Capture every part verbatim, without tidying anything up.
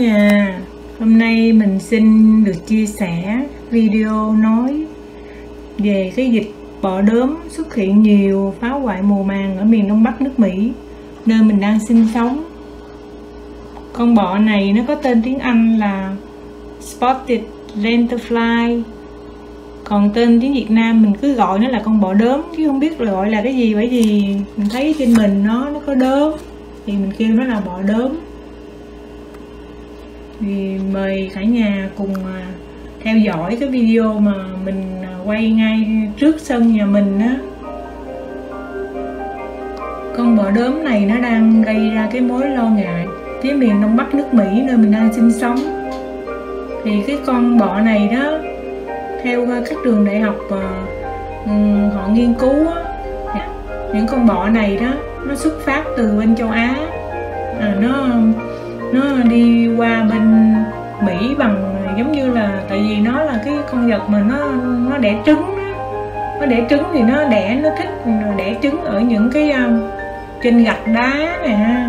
nhà. Hôm nay mình xin được chia sẻ video nói về cái dịch bọ đốm xuất hiện nhiều, phá hoại mùa màng ở miền Đông Bắc nước Mỹ, nơi mình đang sinh sống. Con bọ này nó có tên tiếng Anh là Spotted Lanternfly, còn tên tiếng Việt Nam mình cứ gọi nó là con bọ đốm chứ không biết gọi là cái gì, bởi vì mình thấy trên mình nó nó có đốm thì mình kêu nó là bọ đốm. Thì mời cả nhà cùng theo dõi cái video mà mình quay ngay trước sân nhà mình á. Con bọ đốm này nó đang gây ra cái mối lo ngại phía miền Đông Bắc nước Mỹ nơi mình đang sinh sống. Thì cái con bọ này đó, theo các trường đại học họ nghiên cứu á, những con bọ này đó nó xuất phát từ bên châu Á, à, nó nó đi qua bên Mỹ bằng giống như là, tại vì nó là cái con vật mà nó nó đẻ trứng đó. Nó đẻ trứng thì nó đẻ, nó thích đẻ trứng ở những cái trên gạch đá nè,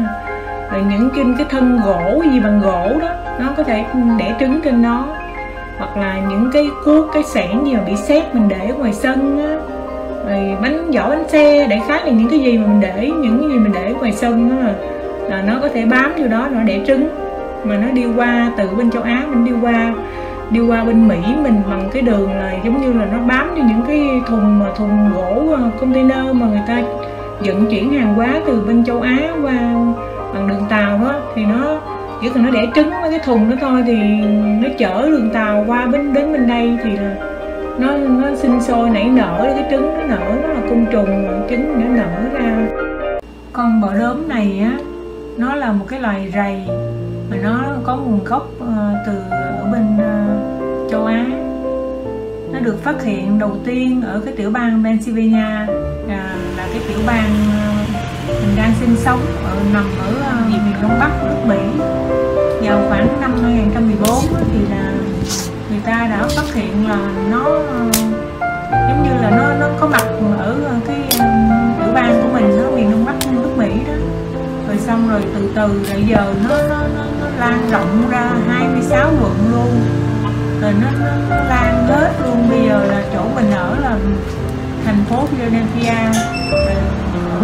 rồi những trên cái thân gỗ, gì bằng gỗ đó, nó có thể đẻ trứng trên đó, hoặc là những cái cuốc, cái xẻng gì mà bị sét mình để ngoài sân đó. Rồi bánh vỏ bánh xe, đại khái là những cái gì mà mình để, những cái gì mình để ngoài sân đó, là nó có thể bám vô đó nó đẻ trứng. Mà nó đi qua từ bên châu Á mình đi qua đi qua bên Mỹ mình bằng cái đường là giống như là nó bám vô những cái thùng mà thùng gỗ container mà người ta vận chuyển hàng hóa từ bên châu Á qua bằng đường tàu đó, thì nó chỉ cần nó đẻ trứng với cái thùng đó thôi thì nó chở đường tàu qua bên đến bên đây thì là nó nó sinh sôi nảy nở, cái trứng nó nở, nó là côn trùng, trứng nó nở ra. Con bọ đốm này á, nó là một cái loài rầy mà nó có nguồn gốc uh, từ ở bên uh, châu Á. Nó được phát hiện đầu tiên ở cái tiểu bang Pennsylvania, uh, là cái tiểu bang uh, mình đang sinh sống, ở nằm ở uh, miền Đông Bắc nước Mỹ. Vào khoảng năm hai không một bốn thì là người ta đã phát hiện là nó uh, giống như là nó nó có mặt ở uh, cái uh, tiểu bang của mình, ở miền Đông Bắc nước Mỹ đó. Rồi xong rồi từ từ bây giờ nó, nó, nó, nó lan rộng ra hai mươi sáu quận luôn, rồi nó, nó, nó lan hết luôn. Bây giờ là chỗ mình ở là thành phố Philadelphia,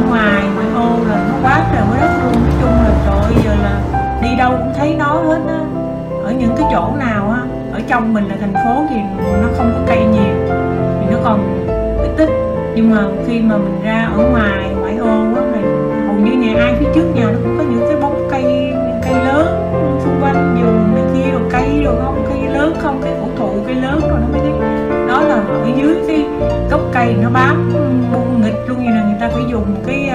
ngoài ngoại ô là nó quá trời quá đất luôn. Nói chung là trời, giờ là đi đâu cũng thấy nó hết á. Ở những cái chỗ nào á, ở trong mình là thành phố thì nó không có cây nhiều thì nó còn ít ít, nhưng mà khi mà mình ra ở ngoài ngoại ô á, như nhà ai phía trước nhà nó cũng có những cái bóng cây cây lớn xung quanh vườn này kia, rồi cây rồi không cây lớn không cái cổ thụ cây lớn rồi nó mới thấy đó là ở dưới cái gốc cây nó bám buông nghịch luôn. Như là người ta phải dùng cái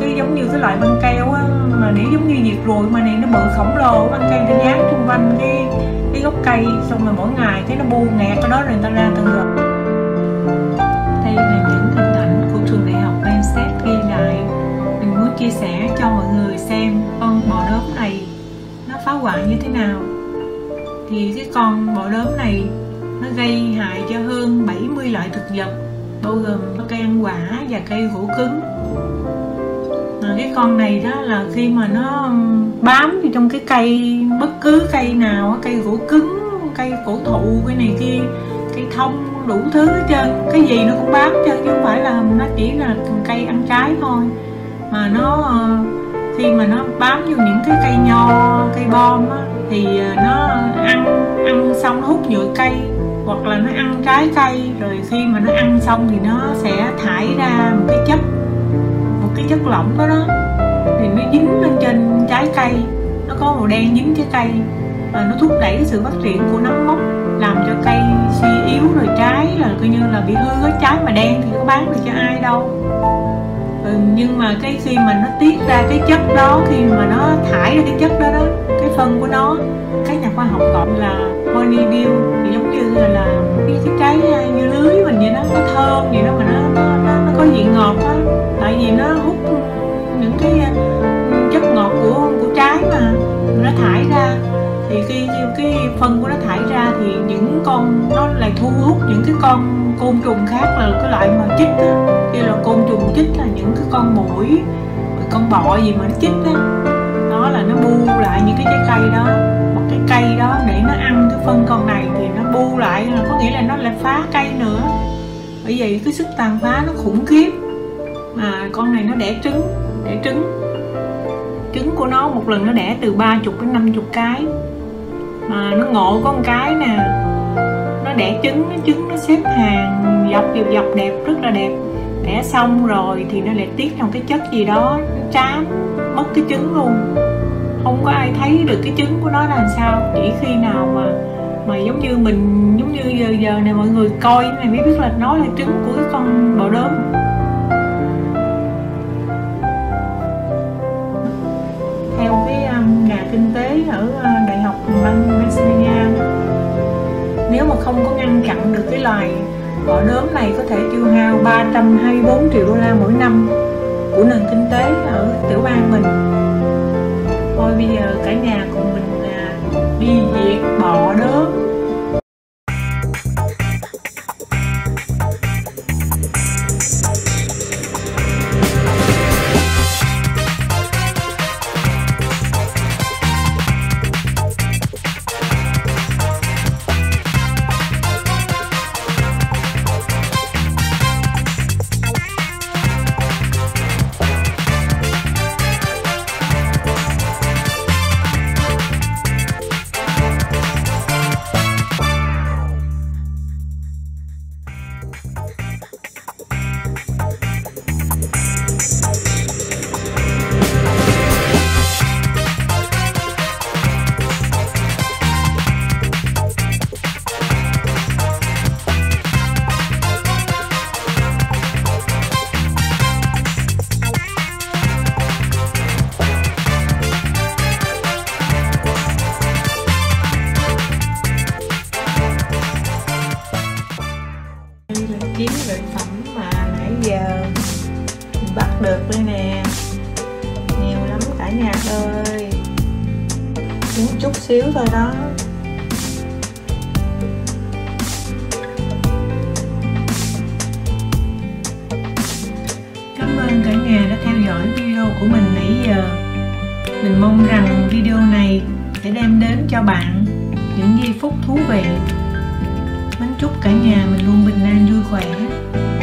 cái giống như cái loại băng keo á, mà để giống như diệt ruồi mà này nó bự khổng lồ, băng keo nó dán xung quanh cái cái gốc cây, xong rồi mỗi ngày cái nó buông ngạt ở đó rồi người ta ra từng rồi. Đây là những hình ảnh của trường đại học Penn State ghi lại, chia sẻ cho mọi người xem con bọ đốm này nó phá hoại như thế nào. Thì cái con bọ đốm này nó gây hại cho hơn bảy mươi loại thực vật, bao gồm cây ăn quả và cây gỗ cứng. Mà cái con này đó là khi mà nó bám thì trong cái cây, bất cứ cây nào, cây gỗ cứng, cây cổ thụ, cái này kia, cây thông, đủ thứ hết trơn, cái gì nó cũng bám trơn, chứ không phải là nó chỉ là cây ăn trái thôi. Mà nó khi mà nó bám vô những cái cây nho, cây bom á, thì nó ăn ăn xong nó hút nhựa cây, hoặc là nó ăn trái cây, rồi khi mà nó ăn xong thì nó sẽ thải ra một cái chất một cái chất lỏng đó đó, thì nó dính lên trên trái cây, nó có màu đen dính trái cây, và nó thúc đẩy cái sự phát triển của nấm mốc, làm cho cây suy yếu, rồi trái là coi như là bị hư hết trái, mà đen thì có bán được cho ai đâu. Ừ, nhưng mà cái khi mà nó tiết ra cái chất đó, khi mà nó thải ra cái chất đó đó, cái phân của nó, các nhà khoa học gọi là honeydew, thì giống như là, là cái, cái trái như lưới mình vậy đó, có thơm vậy đó, mà nó, nó, nó, nó có vị ngọt á, tại vì nó hút những cái chất ngọt của của trái mà nó thải ra. Thì khi cái phân của nó thải ra thì những con nó lại thu hút những cái con côn trùng khác, là cái loại mà chích á, kia là côn trùng chích, là những cái con muỗi, con bọ gì mà nó chích á, đó. Đó là nó bu lại những cái trái cây đó, phân con này thì nó bu lại, là có nghĩa là nó lại phá cây nữa. Bởi vì cái sức tàn phá nó khủng khiếp. Mà con này nó đẻ trứng, đẻ trứng trứng của nó một lần nó đẻ từ ba mươi đến năm mươi cái. Mà nó ngộ có một cái nè, nó đẻ trứng, nó trứng nó xếp hàng dọc dọc dọc đẹp, rất là đẹp. Đẻ xong rồi thì nó lại tiết trong cái chất gì đó, nó trám, mất cái trứng luôn. Không có ai thấy được cái trứng của nó là làm sao. Chỉ khi nào mà mà giống như mình, giống như giờ giờ này mọi người coi này mới biết là nó là trứng của cái con bọ đốm. Theo cái nhà kinh tế ở Đại học bang Pennsylvania, nếu mà không có ngăn chặn được cái loài bọ đốm này có thể tiêu hao ba trăm hai mươi bốn triệu đô la mỗi năm của nền kinh tế ở tiểu bang mình. Thôi bây giờ cả nhà cùng mình đi diệt bọ đốm. Kiếm loại phẩm mà nãy giờ mình bắt được đây nè, nhiều lắm cả nhà ơi, kiếm chút xíu thôi đó. Cảm ơn cả nhà đã theo dõi video của mình nãy giờ. Mình mong rằng video này sẽ đem đến cho bạn những giây phút thú vị. Chúc cả nhà mình luôn bình an vui khỏe.